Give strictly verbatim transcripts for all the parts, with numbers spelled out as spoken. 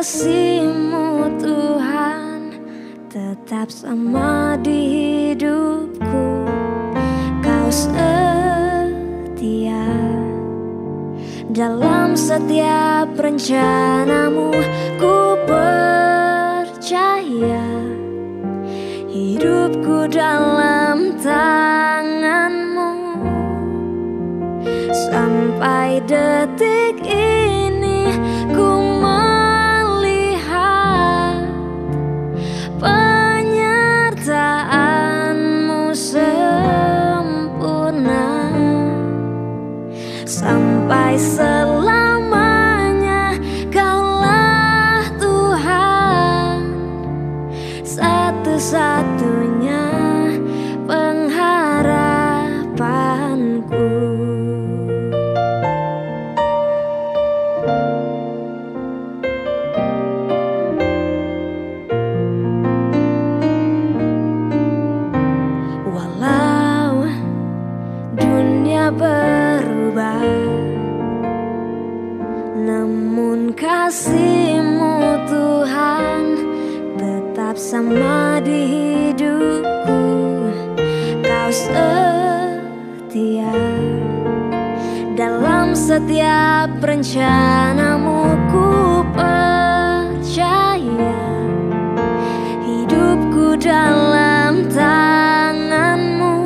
kasih-Mu Tuhan tetap sama di hidupku. Kau setia dalam setiap rencana-Mu, ku percaya hidupku dalam tangan-Mu. Sampai detik ini ku melihat penyertaan-Mu sempurna. Sampai selamanya Kaulah Tuhan, satu-satunya pengharapanku. Walau dunia berubah, namun kasih-Mu Tuhan tetap sama di hidupku. Kau setia dalam setiap rencana-Mu, ku percaya hidupku dalam tangan-Mu.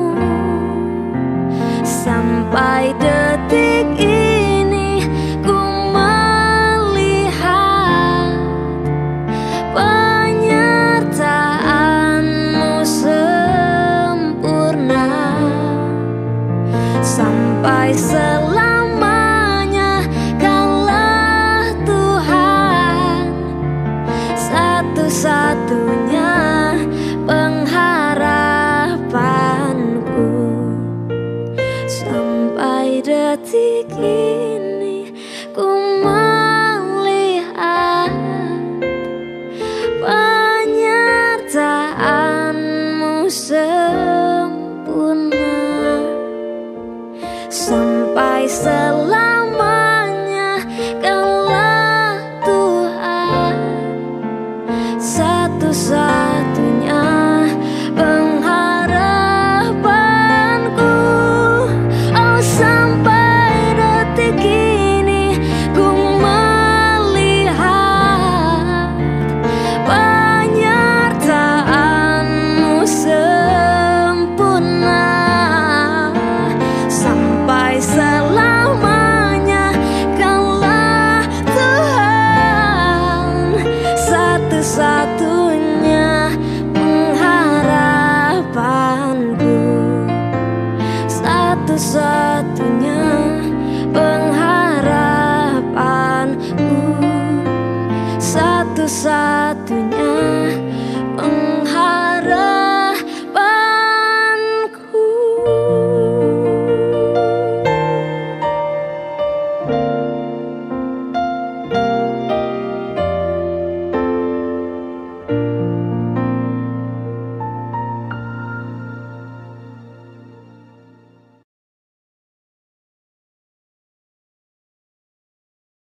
Sampai detik ini ku melihat penyertaan-Mu sempurna. Sampai selamanya Kaulah Tuhan, satu-satunya pengharapanku. Sampai detik ini ku melihat penyertaan-Mu sempurna. Sampai selamanya Kaulah Tuhan, satu-satunya pengharapanku. Oh, sampai detik ini ku melihat penyertaan-Mu sempurna. Sampai selamanya Kaulah Tuhan, satu-satunya pengharapanku, satu-satunya pengharapanku, satu-satunya pengharapanku.